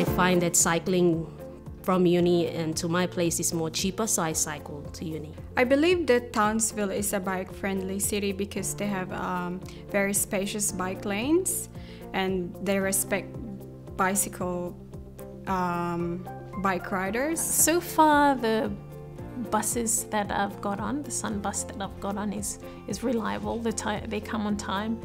I find that cycling from uni and to my place is more cheaper, so I cycle to uni. I believe that Townsville is a bike-friendly city because they have very spacious bike lanes and they respect bicycle bike riders. So far, the buses that I've got on, the Sun bus that I've got on is reliable. They come on time.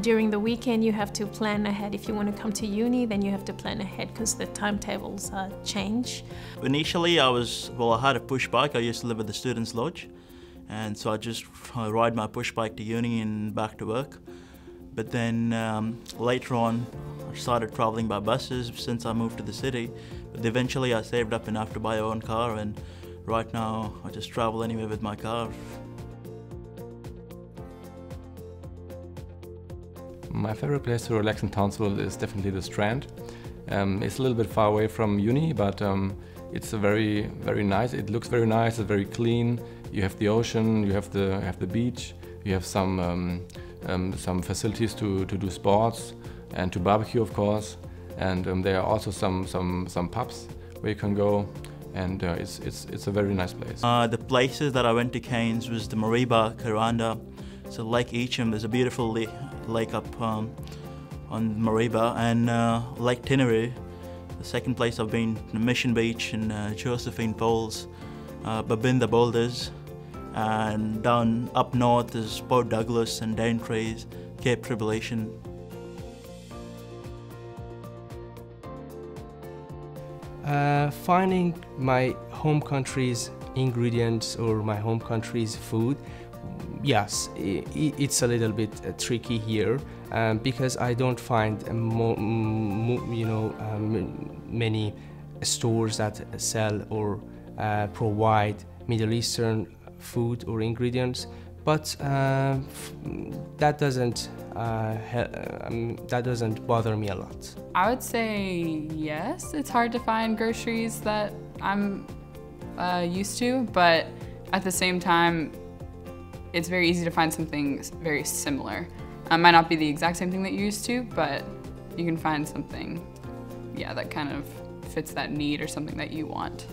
During the weekend you have to plan ahead. If you want to come to uni, then you have to plan ahead because the timetables change. Initially I had a push bike. I used to live at the students' lodge, and so I just ride my push bike to uni and back to work. But then later on I started travelling by buses since I moved to the city, but eventually I saved up enough to buy my own car, and right now, I just travel anywhere with my car. My favorite place to relax in Townsville is definitely the Strand. It's a little bit far away from uni, but it's a very nice. It looks very nice. It's very clean. You have the ocean. You have the beach. You have some facilities to do sports and to barbecue, of course. And there are also some pubs where you can go. And it's a very nice place. The places that I went to Cairns was the Mariba, Kuranda. So Lake Eacham, there's a beautiful lake up on Mariba, and Lake Tinaroo. The second place I've been, Mission Beach and Josephine Falls, Babinda Boulders, and down up north is Port Douglas and Daintree, Cape Tribulation. Finding my home country's ingredients or my home country's food, yes, it's a little bit tricky here because I don't find many stores that sell or provide Middle Eastern food or ingredients. But that doesn't bother me a lot. I would say yes. It's hard to find groceries that I'm used to, but at the same time, it's very easy to find something very similar. It might not be the exact same thing that you're used to, but you can find something, yeah, that kind of fits that need or something that you want.